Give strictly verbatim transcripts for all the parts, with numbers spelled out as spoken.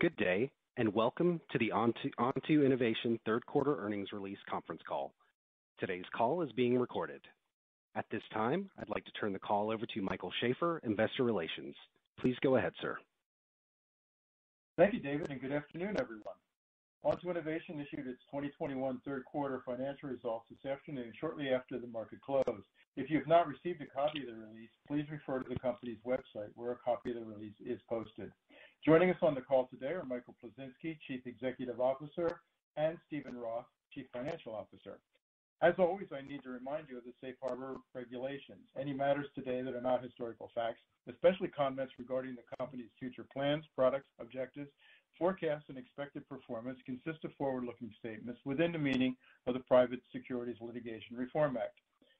Good day, and welcome to the Onto, Onto Innovation third quarter earnings release conference call. Today's call is being recorded. At this time, I'd like to turn the call over to Michael Schaefer, Investor Relations. Please go ahead, sir. Thank you, David, and good afternoon, everyone. Onto Innovation issued its twenty twenty-one third quarter financial results this afternoon, shortly after the market closed. If you have not received a copy of the release, please refer to the company's website where a copy of the release is posted. Joining us on the call today are Michael Plazinski, Chief Executive Officer, and Stephen Roth, Chief Financial Officer. As always, I need to remind you of the Safe Harbor regulations. Any matters today that are not historical facts, especially comments regarding the company's future plans, products, objectives, forecasts, and expected performance consist of forward-looking statements within the meaning of the Private Securities Litigation Reform Act.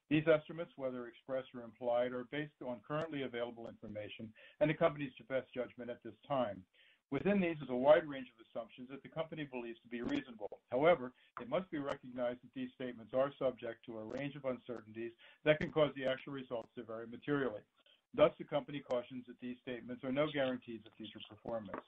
These estimates, whether expressed or implied, are based on currently available information and the company's best judgment at this time. Within these is a wide range of assumptions that the company believes to be reasonable. However, it must be recognized that these statements are subject to a range of uncertainties that can cause the actual results to vary materially. Thus, the company cautions that these statements are no guarantees of future performance.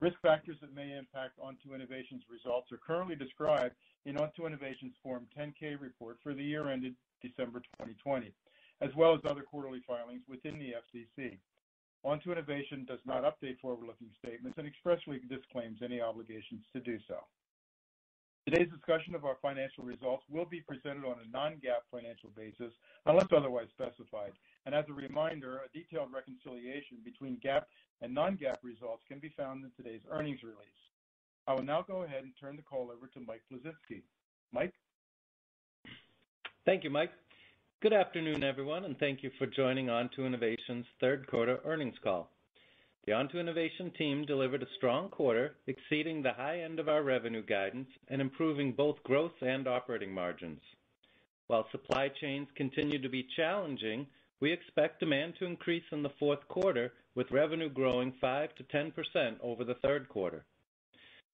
Risk factors that may impact Onto Innovation's results are currently described in Onto Innovation's Form ten K report for the year ended December twenty twenty, as well as other quarterly filings within the F C C. Onto Innovation does not update forward-looking statements and expressly disclaims any obligations to do so. Today's discussion of our financial results will be presented on a non-GAAP financial basis, unless otherwise specified. And as a reminder, a detailed reconciliation between GAAP and non-GAAP results can be found in today's earnings release. I will now go ahead and turn the call over to Mike Plazinski. Mike? Thank you, Mike. Good afternoon, everyone, and thank you for joining Onto Innovation's third quarter earnings call. The Onto Innovation team delivered a strong quarter, exceeding the high end of our revenue guidance and improving both growth and operating margins. While supply chains continue to be challenging, we expect demand to increase in the fourth quarter, with revenue growing five to ten percent over the third quarter.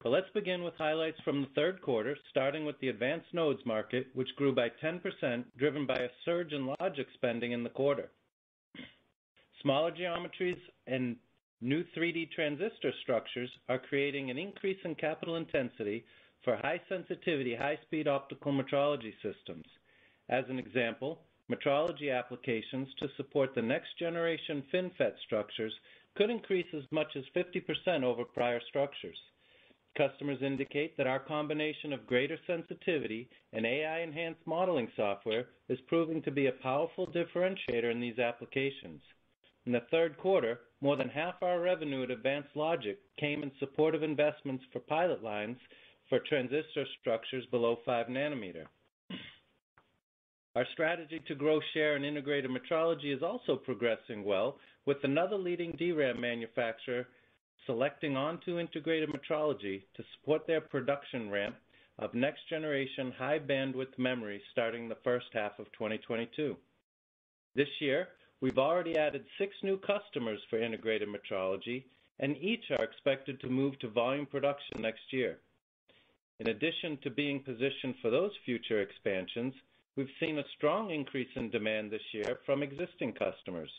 But let's begin with highlights from the third quarter, starting with the advanced nodes market, which grew by ten percent, driven by a surge in logic spending in the quarter. Smaller geometries and new three D transistor structures are creating an increase in capital intensity for high-sensitivity, high-speed optical metrology systems. As an example, metrology applications to support the next-generation FinFET structures could increase as much as fifty percent over prior structures. Customers indicate that our combination of greater sensitivity and A I-enhanced modeling software is proving to be a powerful differentiator in these applications. In the third quarter, more than half our revenue at Advanced Logic came in support of investments for pilot lines for transistor structures below five nanometer. Our strategy to grow share in integrated metrology is also progressing well, with another leading D RAM manufacturer selecting Onto Integrated Metrology to support their production ramp of next-generation high-bandwidth memory starting the first half of twenty twenty-two. This year, we've already added six new customers for integrated metrology, and each are expected to move to volume production next year. In addition to being positioned for those future expansions, we've seen a strong increase in demand this year from existing customers.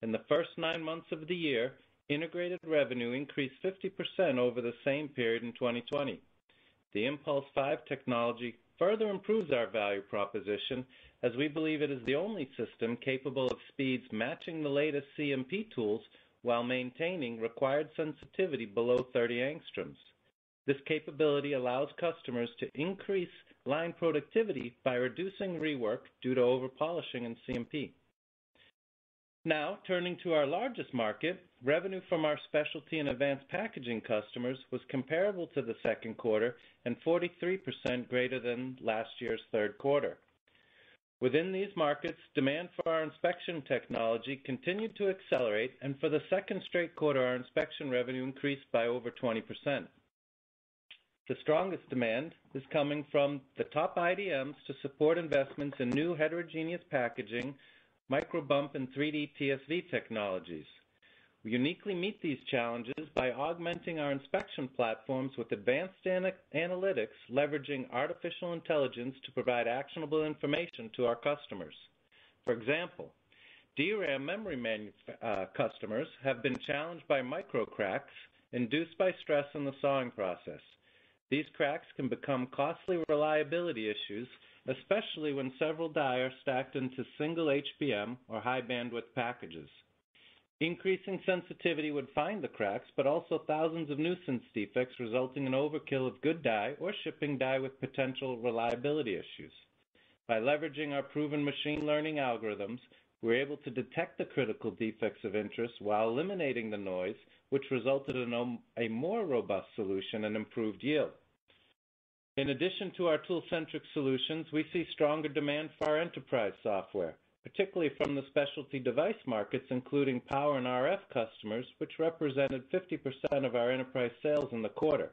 In the first nine months of the year, integrated revenue increased fifty percent over the same period in twenty twenty. The Impulse five technology further improves our value proposition, as we believe it is the only system capable of speeds matching the latest C M P tools while maintaining required sensitivity below thirty angstroms. This capability allows customers to increase line productivity by reducing rework due to overpolishing in C M P. Now, turning to our largest market, revenue from our specialty and advanced packaging customers was comparable to the second quarter and forty-three percent greater than last year's third quarter. Within these markets, demand for our inspection technology continued to accelerate, and for the second straight quarter, our inspection revenue increased by over twenty percent. The strongest demand is coming from the top I D Ms to support investments in new heterogeneous packaging, microbump, and three D T S V technologies. We uniquely meet these challenges by augmenting our inspection platforms with advanced ana- analytics, leveraging artificial intelligence to provide actionable information to our customers. For example, D RAM memory manu- uh, customers have been challenged by microcracks induced by stress in the sawing process. These cracks can become costly reliability issues, especially when several die are stacked into single H B M or high-bandwidth packages. Increasing sensitivity would find the cracks, but also thousands of nuisance defects resulting in overkill of good die or shipping die with potential reliability issues. By leveraging our proven machine learning algorithms, we're able to detect the critical defects of interest while eliminating the noise, which resulted in a more robust solution and improved yield. In addition to our tool-centric solutions, we see stronger demand for our enterprise software, particularly from the specialty device markets, including power and R F customers, which represented fifty percent of our enterprise sales in the quarter.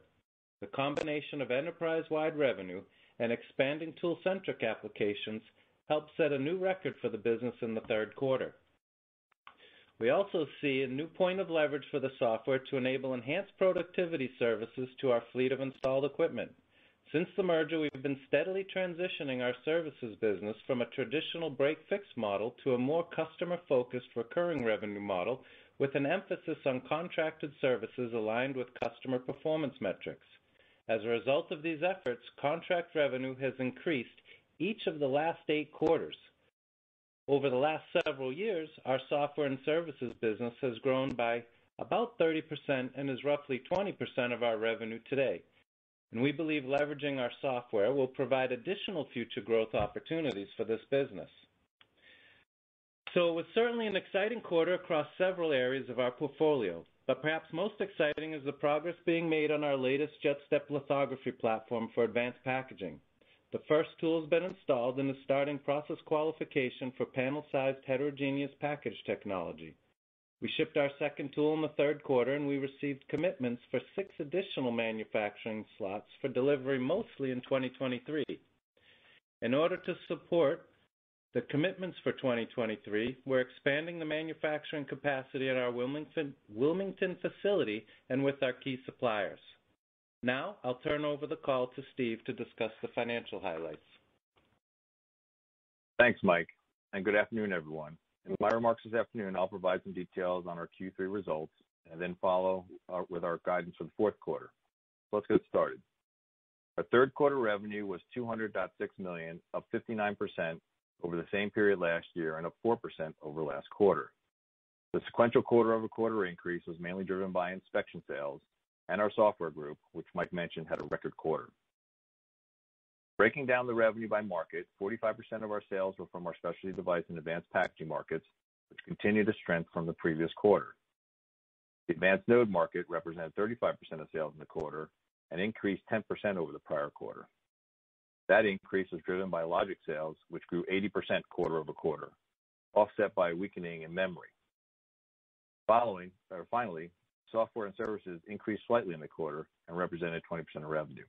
The combination of enterprise-wide revenue and expanding tool-centric applications helped set a new record for the business in the third quarter. We also see a new point of leverage for the software to enable enhanced productivity services to our fleet of installed equipment. Since the merger, we've been steadily transitioning our services business from a traditional break-fix model to a more customer-focused recurring revenue model with an emphasis on contracted services aligned with customer performance metrics. As a result of these efforts, contract revenue has increased each of the last eight quarters. Over the last several years, our software and services business has grown by about thirty percent and is roughly twenty percent of our revenue today. And we believe leveraging our software will provide additional future growth opportunities for this business. So it was certainly an exciting quarter across several areas of our portfolio, but perhaps most exciting is the progress being made on our latest JetStep lithography platform for advanced packaging. The first tool has been installed and is starting process qualification for panel-sized heterogeneous package technology. We shipped our second tool in the third quarter, and we received commitments for six additional manufacturing slots for delivery mostly in twenty twenty-three. In order to support the commitments for twenty twenty-three, we're expanding the manufacturing capacity at our Wilmington, Wilmington facility and with our key suppliers. Now, I'll turn over the call to Steve to discuss the financial highlights. Thanks, Mike, and good afternoon, everyone. In my remarks this afternoon, I'll provide some details on our Q three results and then follow our, with our guidance for the fourth quarter. So let's get started. Our third quarter revenue was two hundred point six million dollars, up fifty-nine percent over the same period last year and up four percent over last quarter. The sequential quarter-over-quarter increase was mainly driven by inspection sales, and our software group, which Mike mentioned, had a record quarter. Breaking down the revenue by market, forty-five percent of our sales were from our specialty device and advanced packaging markets, which continued to strengthen from the previous quarter. The advanced node market represented thirty-five percent of sales in the quarter and increased ten percent over the prior quarter. That increase was driven by logic sales, which grew eighty percent quarter over quarter, offset by weakening in memory. Following, or finally, software and services increased slightly in the quarter and represented twenty percent of revenue.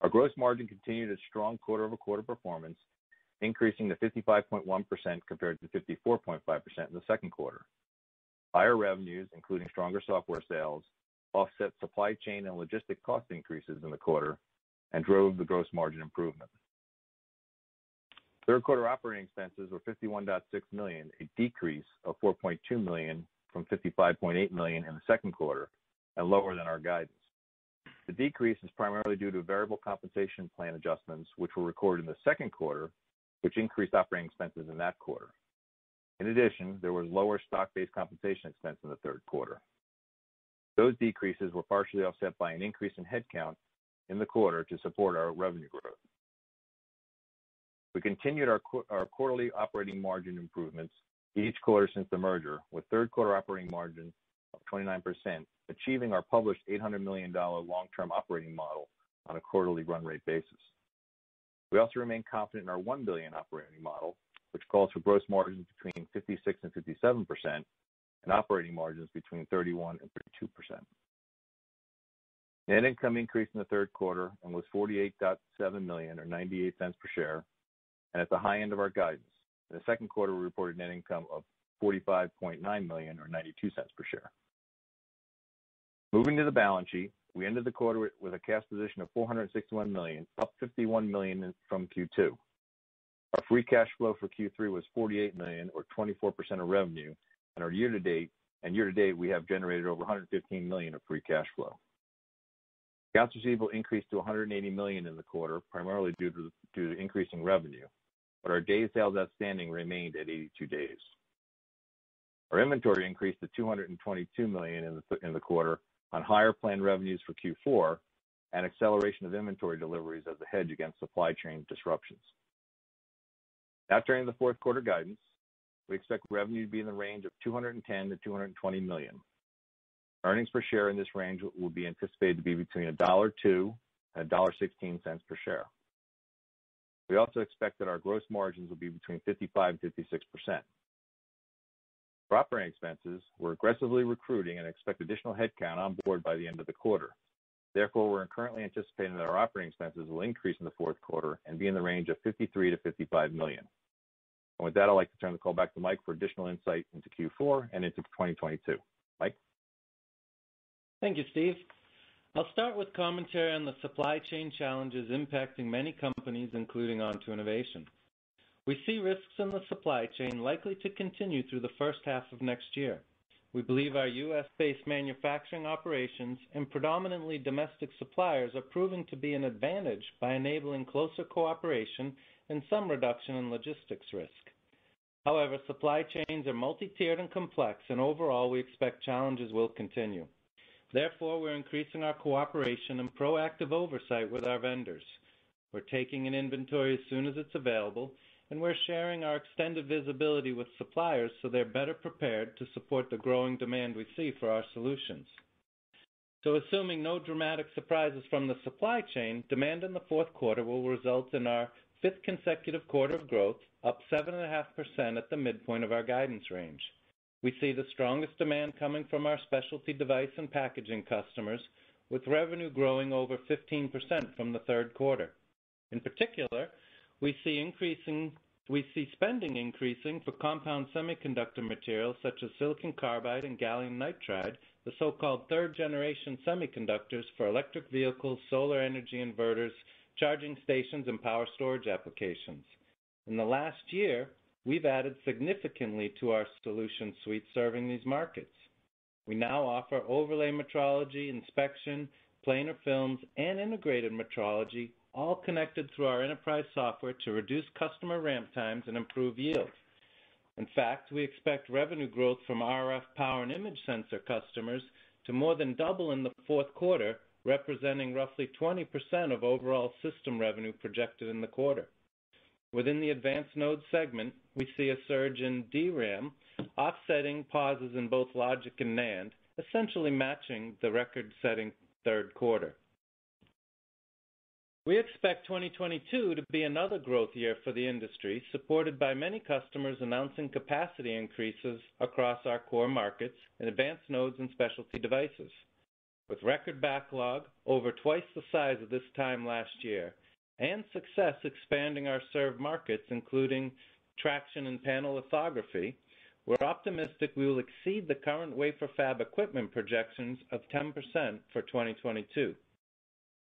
Our gross margin continued its strong quarter-over-quarter performance, increasing to fifty-five point one percent compared to fifty-four point five percent in the second quarter. Higher revenues, including stronger software sales, offset supply chain and logistic cost increases in the quarter and drove the gross margin improvement. Third quarter operating expenses were fifty-one point six million dollars, a decrease of four point two million dollars from fifty-five point eight million dollars in the second quarter and lower than our guidance. The decrease is primarily due to variable compensation plan adjustments, which were recorded in the second quarter, which increased operating expenses in that quarter. In addition, there was lower stock-based compensation expense in the third quarter. Those decreases were partially offset by an increase in headcount in the quarter to support our revenue growth. We continued our, our quarterly operating margin improvements each quarter since the merger, with third quarter operating margin of twenty-nine percent, achieving our published eight hundred million dollars long-term operating model on a quarterly run rate basis. We also remain confident in our one billion dollars operating model, which calls for gross margins between fifty-six and fifty-seven percent and operating margins between thirty-one and thirty-two percent. Net income increased in the third quarter and was forty-eight point seven million dollars or ninety-eight cents per share, and at the high end of our guidance. In the second quarter, we reported net income of forty-five point nine million dollars or ninety-two cents per share. Moving to the balance sheet, we ended the quarter with a cash position of four hundred sixty-one million dollars, up fifty-one million dollars from Q two. Our free cash flow for Q three was forty-eight million dollars or twenty-four percent of revenue, and our year-to-date and year-to-date, we have generated over one hundred fifteen million dollars of free cash flow. Accounts receivable increased to one hundred eighty million dollars in the quarter, primarily due to, due to increasing revenue, but our days sales outstanding remained at eighty-two days. Our inventory increased to two hundred twenty-two million dollars in the, in the quarter on higher planned revenues for Q four and acceleration of inventory deliveries as a hedge against supply chain disruptions. Now turning to the fourth quarter guidance, we expect revenue to be in the range of two hundred ten to two hundred twenty million dollars. Earnings per share in this range will be anticipated to be between one dollar two and one dollar sixteen per share. We also expect that our gross margins will be between fifty-five and fifty-six percent. For operating expenses, we're aggressively recruiting and expect additional headcount on board by the end of the quarter. Therefore, we're currently anticipating that our operating expenses will increase in the fourth quarter and be in the range of fifty-three to fifty-five million dollars. And with that, I'd like to turn the call back to Mike for additional insight into Q four and into twenty twenty-two. Mike? Thank you, Steve. I'll start with commentary on the supply chain challenges impacting many companies, including Onto Innovation. We see risks in the supply chain likely to continue through the first half of next year. We believe our U S-based manufacturing operations and predominantly domestic suppliers are proving to be an advantage by enabling closer cooperation and some reduction in logistics risk. However, supply chains are multi-tiered and complex, and overall we expect challenges will continue. Therefore, we're increasing our cooperation and proactive oversight with our vendors. We're taking in inventory as soon as it's available, and we're sharing our extended visibility with suppliers so they're better prepared to support the growing demand we see for our solutions. So assuming no dramatic surprises from the supply chain, demand in the fourth quarter will result in our fifth consecutive quarter of growth, up seven point five percent at the midpoint of our guidance range. We see the strongest demand coming from our specialty device and packaging customers, with revenue growing over fifteen percent from the third quarter. In particular, We see, increasing, we see spending increasing for compound semiconductor materials such as silicon carbide and gallium nitride, the so-called third-generation semiconductors for electric vehicles, solar energy inverters, charging stations, and power storage applications. In the last year, we've added significantly to our solution suite serving these markets. We now offer overlay metrology, inspection, planar films, and integrated metrology, all connected through our enterprise software to reduce customer ramp times and improve yield. In fact, we expect revenue growth from R F power and image sensor customers to more than double in the fourth quarter, representing roughly twenty percent of overall system revenue projected in the quarter. Within the advanced node segment, we see a surge in D RAM, offsetting pauses in both logic and NAND, essentially matching the record-setting third quarter. We expect twenty twenty-two to be another growth year for the industry, supported by many customers announcing capacity increases across our core markets in advanced nodes and specialty devices. With record backlog over twice the size of this time last year, and success expanding our served markets, including traction and panel lithography, we're optimistic we will exceed the current wafer fab equipment projections of ten percent for twenty twenty-two.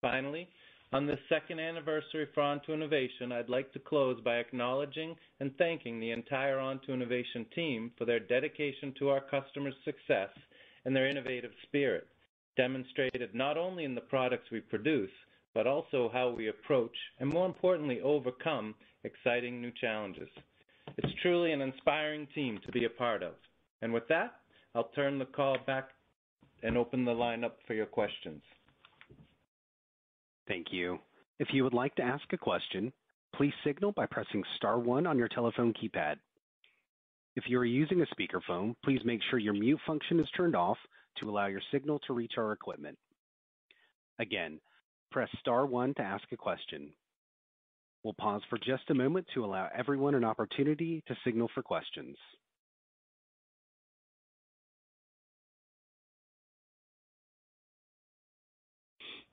Finally, on this second anniversary for Onto Innovation, I'd like to close by acknowledging and thanking the entire Onto Innovation team for their dedication to our customers' success and their innovative spirit, demonstrated not only in the products we produce, but also how we approach and, more importantly, overcome exciting new challenges. It's truly an inspiring team to be a part of. And with that, I'll turn the call back and open the line up for your questions. Thank you. If you would like to ask a question, please signal by pressing star one on your telephone keypad. If you are using a speakerphone, please make sure your mute function is turned off to allow your signal to reach our equipment. Again, press star one to ask a question. We'll pause for just a moment to allow everyone an opportunity to signal for questions.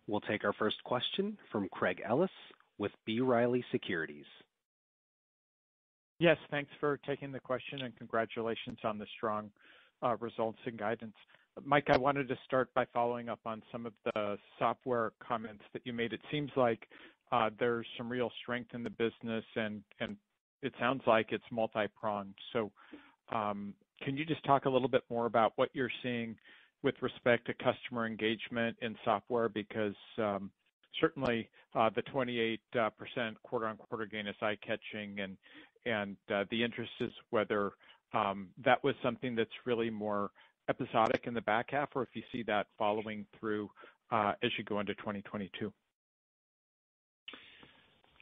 We'll take our first question from Craig Ellis with B. Riley Securities. Yes, thanks for taking the question and congratulations on the strong uh, results and guidance. Mike, I wanted to start by following up on some of the software comments that you made. It seems like uh, there's some real strength in the business, and, and it sounds like it's multi-pronged. So um, Can you just talk a little bit more about what you're seeing with respect to customer engagement in software? Because um, certainly uh, the twenty-eight percent quarter-on-quarter gain is eye-catching, and and uh, the interest is whether um, that was something that's really more episodic in the back half, or if you see that following through uh, as you go into twenty twenty-two.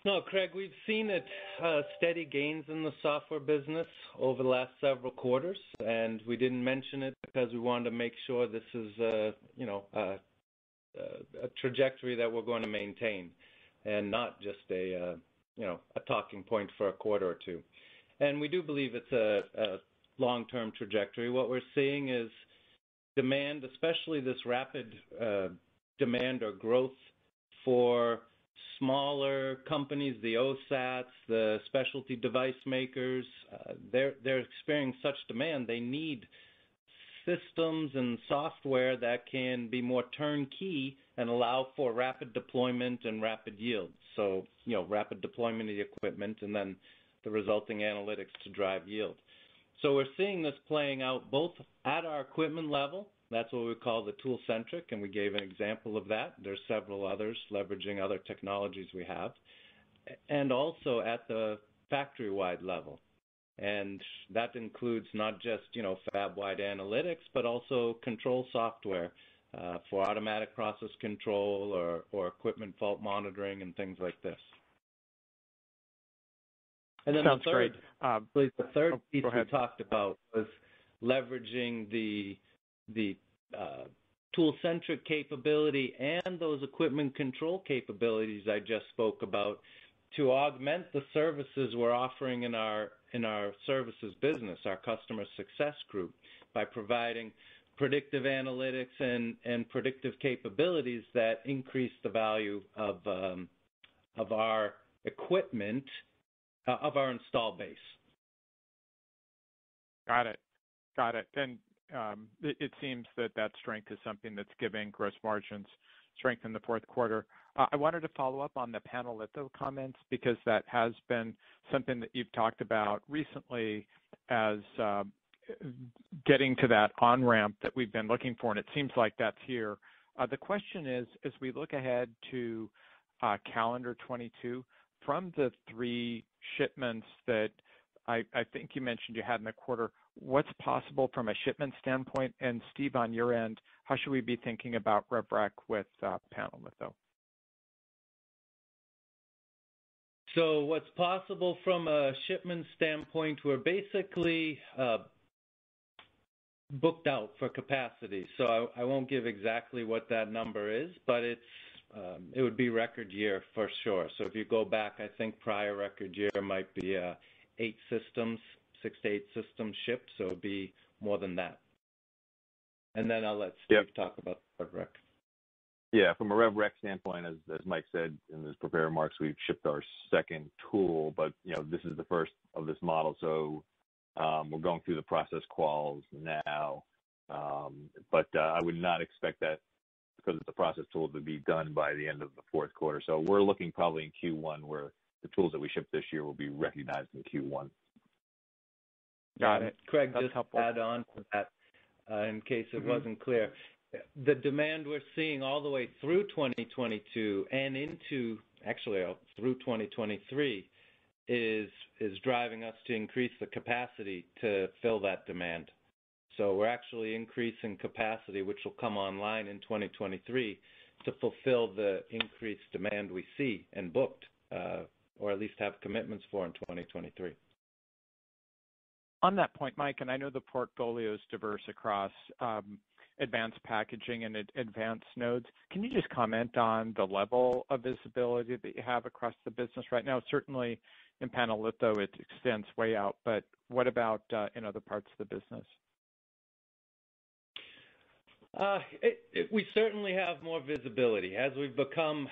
No, Craig, we've seen it uh, steady gains in the software business over the last several quarters, and we didn't mention it because we wanted to make sure this is, uh, you know, uh, a trajectory that we're going to maintain, and not just a, uh, you know, a talking point for a quarter or two. And we do believe it's a, a long-term trajectory. What we're seeing is demand, especially this rapid uh, demand or growth for smaller companies, the O S A Ts, the specialty device makers. uh, they're, they're experiencing such demand. They need systems and software that can be more turnkey and allow for rapid deployment and rapid yield. So, you know, rapid deployment of the equipment and then the resulting analytics to drive yield. So we're seeing this playing out both at our equipment level. That's what we call the tool-centric, and we gave an example of that. There's several others leveraging other technologies we have, and also at the factory-wide level. And that includes not just, you know, fab-wide analytics, but also control software uh, for automatic process control or, or equipment fault monitoring and things like this. And then Sounds the third, great. Um, please, the third oh, piece we talked about was leveraging the the uh, tool-centric capability and those equipment control capabilities I just spoke about to augment the services we're offering in our in our services business, our customer success group, by providing predictive analytics and, and predictive capabilities that increase the value of, um, of our equipment, uh, of our install base. Got it. Got it. And Um, it, it seems that that strength is something that's giving gross margins strength in the fourth quarter. Uh, I wanted to follow up on the Panelitho comments, because that has been something that you've talked about recently as uh, getting to that on-ramp that we've been looking for, and it seems like that's here. Uh, the question is, as we look ahead to uh, calendar twenty-two, from the three shipments that I, I think you mentioned you had in the quarter, what's possible from a shipment standpoint? And Steve, on your end, how should we be thinking about RevRec with uh, Panelitho? So what's possible from a shipment standpoint, we're basically uh, booked out for capacity. So I, I won't give exactly what that number is, but it's um, it would be record year for sure. So if you go back, I think prior record year might be uh, eight systems. Six to eight systems shipped, so it would be more than that. And then I'll let Steve yep. talk about RevRec. Yeah, from a RevRec standpoint, as, as Mike said in his prepared remarks, we've shipped our second tool, but you know this is the first of this model, so um, we're going through the process quals now. Um, but uh, I would not expect that, because it's a process tool, to be done by the end of the fourth quarter. So we're looking probably in Q one, where the tools that we ship this year will be recognized in Q one. Got it. Craig, That's just helpful. Add on to that uh, in case it mm-hmm. wasn't clear. The demand we're seeing all the way through twenty twenty-two and into, actually uh, through twenty twenty-three, is is driving us to increase the capacity to fill that demand. So we're actually increasing capacity, which will come online in twenty twenty-three, to fulfill the increased demand we see and booked, uh, or at least have commitments for in twenty twenty-three. On that point, Mike, and I know the portfolio is diverse across um, advanced packaging and ad- advanced nodes. Can you just comment on the level of visibility that you have across the business right now? Certainly in Panelitho, it extends way out, but what about uh, in other parts of the business? Uh, it, it, we certainly have more visibility. As we've become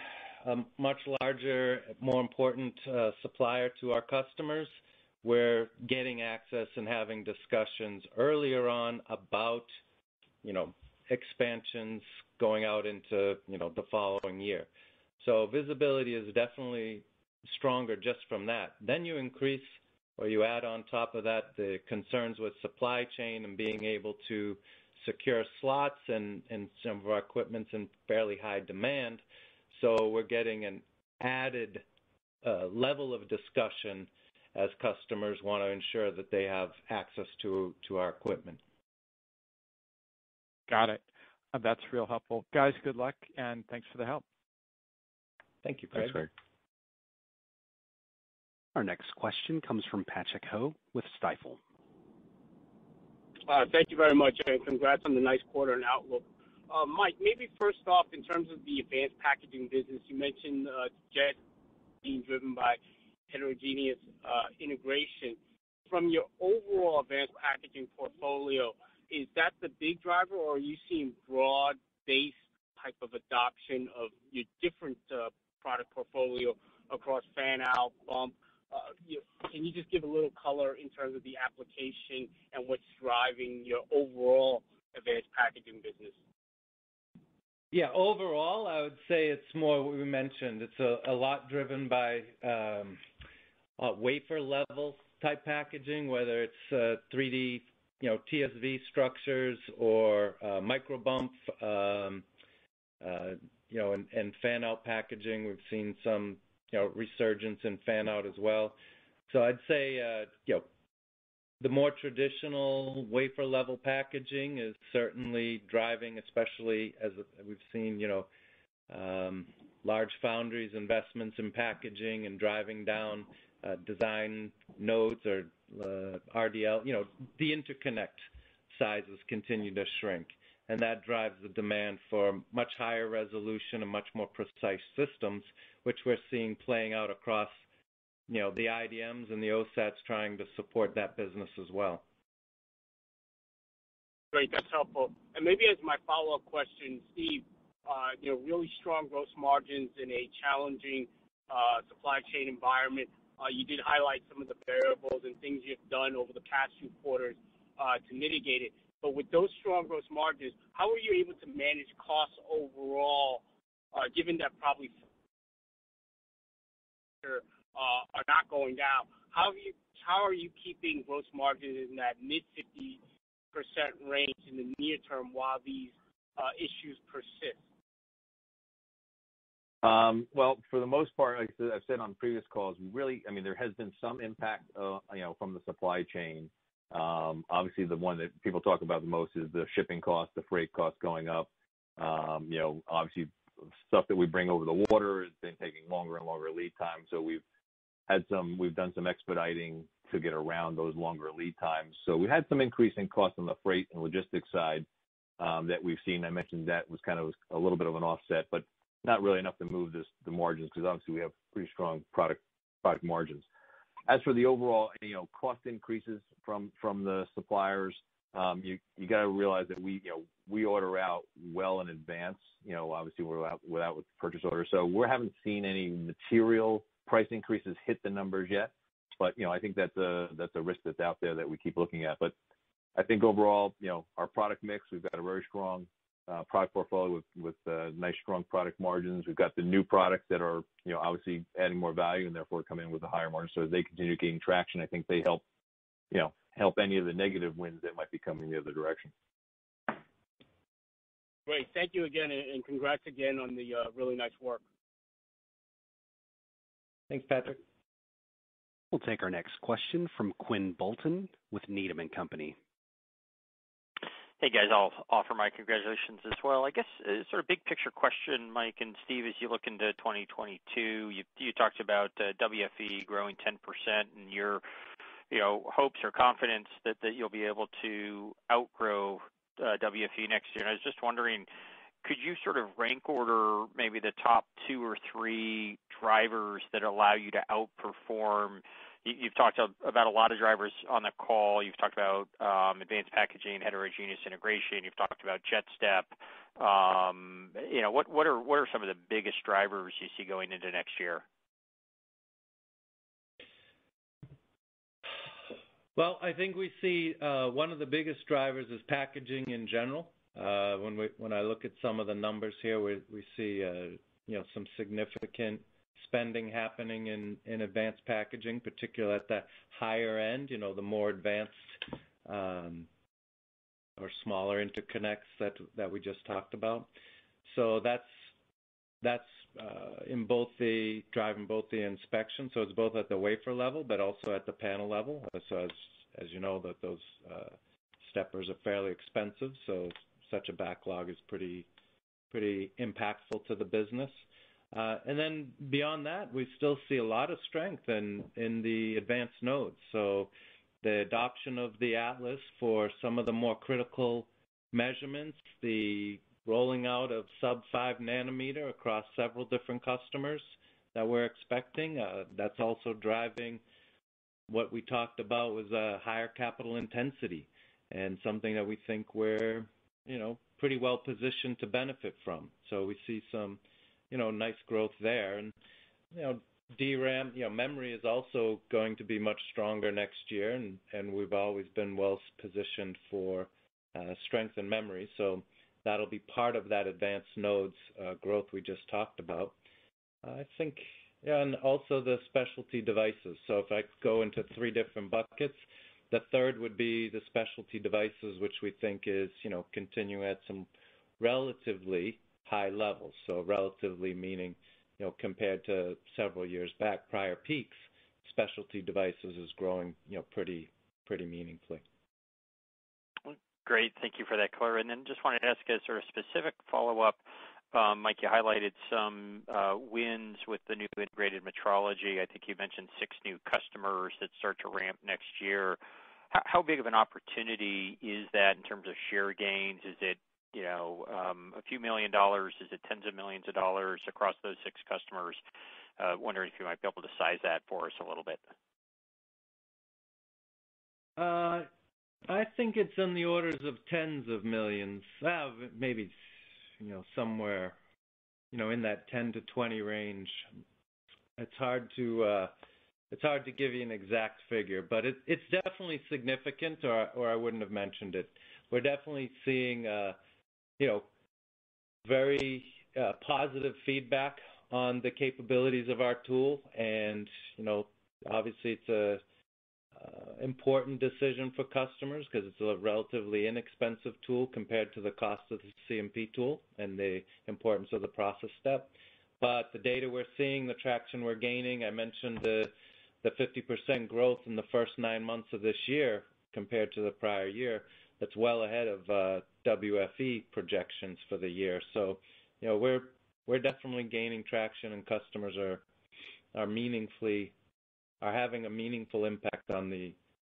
a much larger, more important uh, supplier to our customers, we're getting access and having discussions earlier on about, you know, expansions going out into, you know, the following year. So visibility is definitely stronger just from that. Then you increase or you add on top of that the concerns with supply chain and being able to secure slots and, and some of our equipment's in fairly high demand. So we're getting an added uh, level of discussion as customers want to ensure that they have access to, to our equipment. Got it. Uh, that's real helpful. Guys, good luck, and thanks for the help. Thank you, Craig. Thanks, Craig. Our next question comes from Patrick Ho with Stifle. Uh, thank you very much, and congrats on the nice quarter and outlook. Uh, Mike, maybe first off, in terms of the advanced packaging business, you mentioned uh, JET being driven by heterogeneous uh, integration. From your overall advanced packaging portfolio, is that the big driver, or are you seeing broad-based type of adoption of your different uh, product portfolio across fan-out, bump? Uh, you, can you just give a little color in terms of the application and what's driving your overall advanced packaging business? Yeah, overall, I would say it's more what we mentioned. It's a, a lot driven by um, uh, wafer-level type packaging, whether it's uh, three D, you know, T S V structures or uh, microbump, um, uh, you know, and, and fan-out packaging. We've seen some, you know, resurgence in fan-out as well. So I'd say, uh, you know, the more traditional wafer-level packaging is certainly driving, especially as we've seen, you know, um, large foundries investments in packaging and driving down uh, design nodes or uh, R D L. You know, the interconnect sizes continue to shrink, and that drives the demand for much higher resolution and much more precise systems, which we're seeing playing out across, you know, the I D Ms and the O SATs trying to support that business as well. Great, that's helpful. And maybe as my follow-up question, Steve, uh, you know, really strong gross margins in a challenging uh, supply chain environment. Uh, you did highlight some of the variables and things you've done over the past few quarters uh, to mitigate it. But with those strong gross margins, how are you able to manage costs overall, uh, given that probably Uh, are not going down? How are you, how are you keeping gross margins in that mid fifty percent range in the near term while these uh, issues persist? Um, well, for the most part, like I've said on previous calls, we really, I mean, there has been some impact, uh, you know, from the supply chain. Um, obviously, the one that people talk about the most is the shipping cost, the freight cost going up. Um, you know, obviously, stuff that we bring over the water has been taking longer and longer lead time. So we've had some, we've done some expediting to get around those longer lead times. So we had some increase in cost on the freight and logistics side um, that we've seen. I mentioned that was kind of a little bit of an offset, but not really enough to move this, the margins, because obviously we have pretty strong product product margins. As for the overall, you know, cost increases from, from the suppliers, Um, you you got to realize that we you know we order out well in advance. You know, obviously we're out without with purchase order, so we haven't seen any material price increases hit the numbers yet. But you know, I think that's a that's a risk that's out there that we keep looking at. But I think overall, you know, our product mix, we've got a very strong uh, product portfolio with with uh, nice strong product margins. We've got the new products that are, you know, obviously adding more value and therefore come in with a higher margin. So as they continue gaining traction, I think they help, you know, help any of the negative winds that might be coming the other direction. Great. Thank you again, and congrats again on the uh, really nice work. Thanks, Patrick. We'll take our next question from Quinn Bolton with Needham and Company. Hey, guys. I'll offer my congratulations as well. I guess a sort of big picture question, Mike and Steve, as you look into twenty twenty-two, you, you talked about uh, W F E growing ten percent and your you know, hopes or confidence that, that you'll be able to outgrow uh, W F E next year. And I was just wondering, could you sort of rank order maybe the top two or three drivers that allow you to outperform? You, you've talked about a lot of drivers on the call. You've talked about um, advanced packaging, heterogeneous integration. You've talked about JetStep. Um, you know, what, what are what are some of the biggest drivers you see going into next year? Well, I think we see uh, one of the biggest drivers is packaging in general. Uh, when we when I look at some of the numbers here, we we see uh, you know some significant spending happening in, in advanced packaging, particularly at the higher end, you know, the more advanced um, or smaller interconnects that, that we just talked about. So that's that's uh, in both the driving both the inspection, so it's both at the wafer level, but also at the panel level. So as as you know, that those uh, steppers are fairly expensive, so such a backlog is pretty pretty impactful to the business. Uh, and then beyond that, we still see a lot of strength in in the advanced nodes. So the adoption of the Atlas for some of the more critical measurements, the rolling out of sub five nanometer across several different customers that we're expecting. Uh, that's also driving what we talked about was a higher capital intensity, and something that we think we're, you know, pretty well positioned to benefit from. So we see some, you know, nice growth there. And, you know, D RAM, you know, memory is also going to be much stronger next year, and, and we've always been well positioned for uh, strength in memory. So that'll be part of that advanced nodes uh, growth we just talked about. Uh, I think, yeah, and also the specialty devices. So if I go into three different buckets, the third would be the specialty devices, which we think is, you know, continue at some relatively high levels. So relatively meaning, you know, compared to several years back, prior peaks, specialty devices is growing, you know, pretty, pretty meaningfully. Great. Thank you for that color. And then just wanted to ask a sort of specific follow-up. Um, Mike, you highlighted some uh, wins with the new integrated metrology. I think you mentioned six new customers that start to ramp next year. How, how big of an opportunity is that in terms of share gains? Is it, you know, um, a few million dollars? Is it tens of millions of dollars across those six customers? Uh, wondering if you might be able to size that for us a little bit. Uh. I think it's in the orders of tens of millions, uh, maybe, you know, somewhere, you know, in that ten to twenty range. It's hard to uh, it's hard to give you an exact figure, but it, it's definitely significant, or or I wouldn't have mentioned it. We're definitely seeing, uh, you know, very uh, positive feedback on the capabilities of our tool, and you know, obviously it's a Uh, important decision for customers because it's a relatively inexpensive tool compared to the cost of the C M P tool and the importance of the process step. But the data we're seeing, the traction we're gaining, I mentioned the the fifty percent growth in the first nine months of this year compared to the prior year. That's well ahead of uh, W F E projections for the year. So, you know, we're we're definitely gaining traction, and customers are are meaningfully. are having a meaningful impact on the,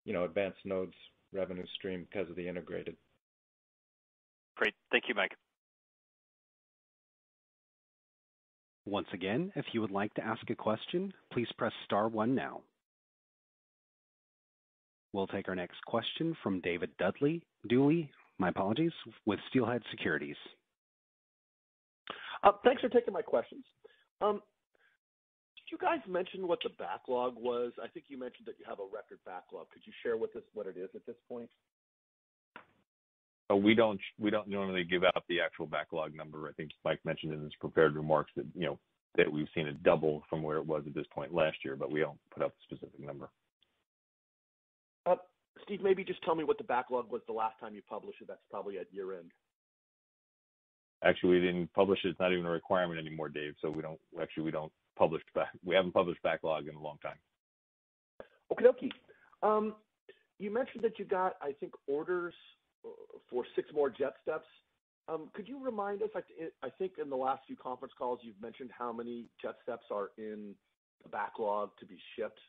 you know, advanced nodes revenue stream because of the integrated. Great. Thank you, Mike. Once again, if you would like to ask a question, please press star one now. We'll take our next question from David Dudley Dooley, my apologies, with Steelhead Securities. Uh, thanks for taking my questions. Um, You guys mentioned what the backlog was. I think you mentioned that you have a record backlog. Could you share with us what it is at this point? Oh, we don't we don't normally give out the actual backlog number. I think Mike mentioned in his prepared remarks that you know that we've seen it double from where it was at this point last year, but we don't put out the specific number. Uh, Steve, maybe just tell me what the backlog was the last time you published it. That's probably at year end. Actually, we didn't publish it. It's not even a requirement anymore, Dave. So we don't actually we don't. Published back. We haven't published backlog in a long time. Okie dokie. Um, you mentioned that you got, I think, orders for six more JetSteps. Um, could you remind us? I, th- I think in the last few conference calls, you've mentioned how many JetSteps are in the backlog to be shipped.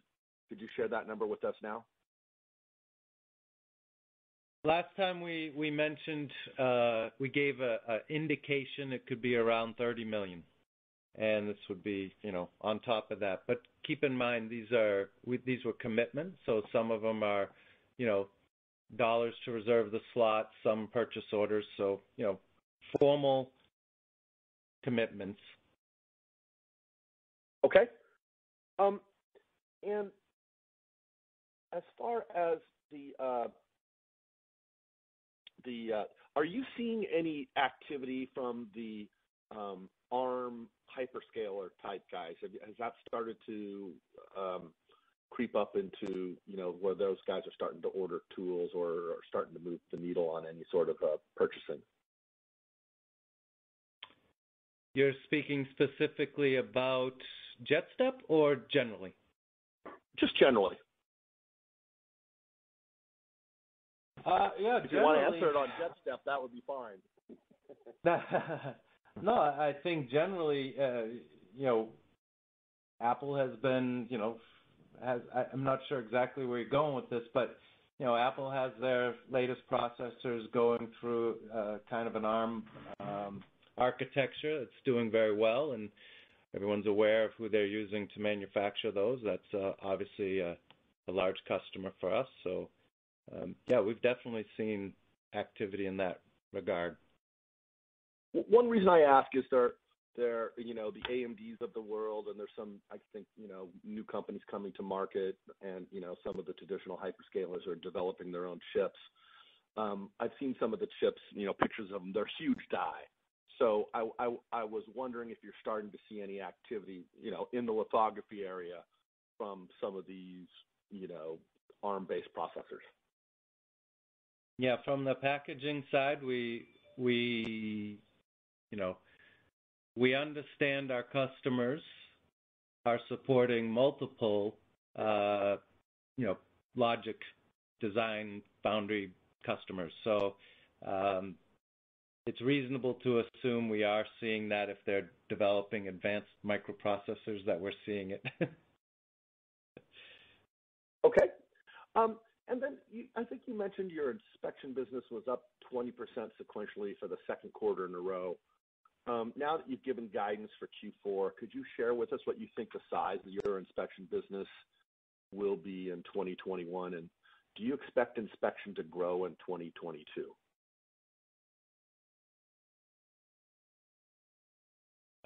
Could you share that number with us now? Last time we we mentioned uh, we gave a, a indication it could be around thirty million. And this would be, you know, on top of that. But keep in mind, these are we, these were commitments. So some of them are, you know, dollars to reserve the slot, some purchase orders. So, you know, formal commitments. Okay. Um, and as far as the uh, the, uh, are you seeing any activity from the um, ARM hyperscaler type guys? Have, has that started to um, creep up into, you know, where those guys are starting to order tools or are starting to move the needle on any sort of uh, purchasing? You're speaking specifically about JetStep or generally? Just generally. Uh, yeah, if generally, you want to answer it on JetStep, that would be fine. No, I think generally, uh, you know, Apple has been, you know, has, I, I'm not sure exactly where you're going with this, but, you know, Apple has their latest processors going through uh, kind of an ARM um, architecture that's doing very well, and everyone's aware of who they're using to manufacture those. That's uh, obviously a, a large customer for us. So, um, yeah, we've definitely seen activity in that regard. One reason I ask is they're, they're, you know, the A M Ds of the world, and there's some, I think, you know, new companies coming to market, and, you know, some of the traditional hyperscalers are developing their own chips. Um, I've seen some of the chips, you know, pictures of them. They're huge die. So I, I, I was wondering if you're starting to see any activity, you know, in the lithography area from some of these, you know, ARM-based processors. Yeah, from the packaging side, we we – You know, we understand our customers are supporting multiple, uh, you know, logic design foundry customers. So um, it's reasonable to assume we are seeing that if they're developing advanced microprocessors, that we're seeing it. Okay. Um, and then you, I think you mentioned your inspection business was up twenty percent sequentially for the second quarter in a row. Um, now that you've given guidance for Q four, could you share with us what you think the size of your inspection business will be in twenty twenty-one, and do you expect inspection to grow in twenty twenty-two?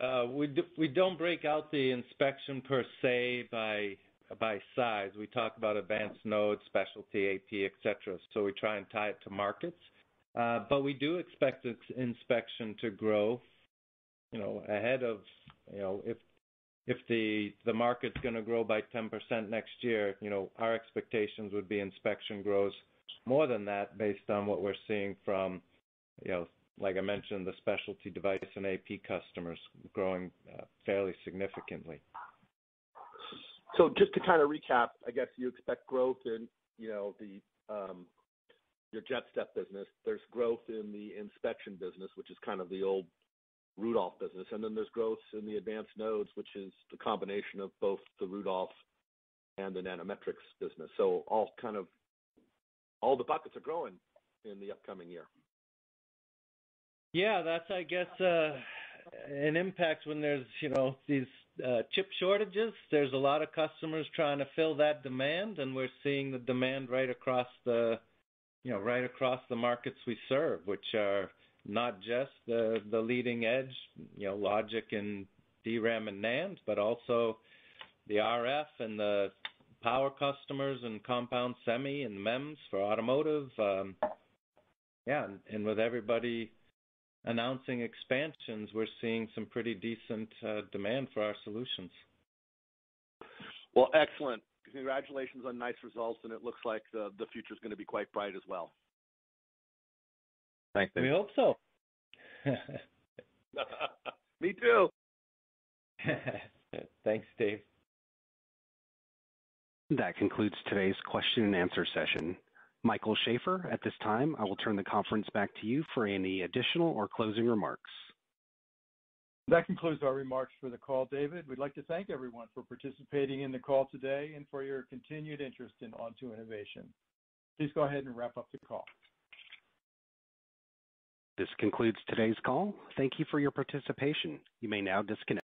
Uh, we do, we don't break out the inspection per se by by size. We talk about advanced nodes, specialty, A P, et cetera. So we try and tie it to markets, uh, but we do expect inspection to grow. You know, ahead of, you know, if if the the market's going to grow by ten percent next year, you know, our expectations would be inspection grows more than that based on what we're seeing from, you know, like I mentioned, the specialty device and A P customers growing uh, fairly significantly. So just to kind of recap, I guess you expect growth in, you know, the um, your JetStep business. There's growth in the inspection business, which is kind of the old Rudolph business, and then there's growth in the advanced nodes, which is the combination of both the Rudolph and the nanometrics business. So all kind of all the buckets are growing in the upcoming year. Yeah, that's, I guess, uh, an impact when there's, you know, these uh, chip shortages. There's a lot of customers trying to fill that demand, and we're seeing the demand right across the, you know, right across the markets we serve, which are not just the, the leading edge, you know, logic and D RAM and NAND, but also the R F and the power customers and compound semi and MEMS for automotive. Um, yeah, and, and with everybody announcing expansions, we're seeing some pretty decent uh, demand for our solutions. Well, excellent. Congratulations on nice results, and it looks like the, the future is going to be quite bright as well. Thanks, David. We hope so. Me too. Thanks, Dave. That concludes today's question and answer session. Michael Schaefer, at this time, I will turn the conference back to you for any additional or closing remarks. That concludes our remarks for the call, David. We'd like to thank everyone for participating in the call today and for your continued interest in Onto Innovation. Please go ahead and wrap up the call. This concludes today's call. Thank you for your participation. You may now disconnect.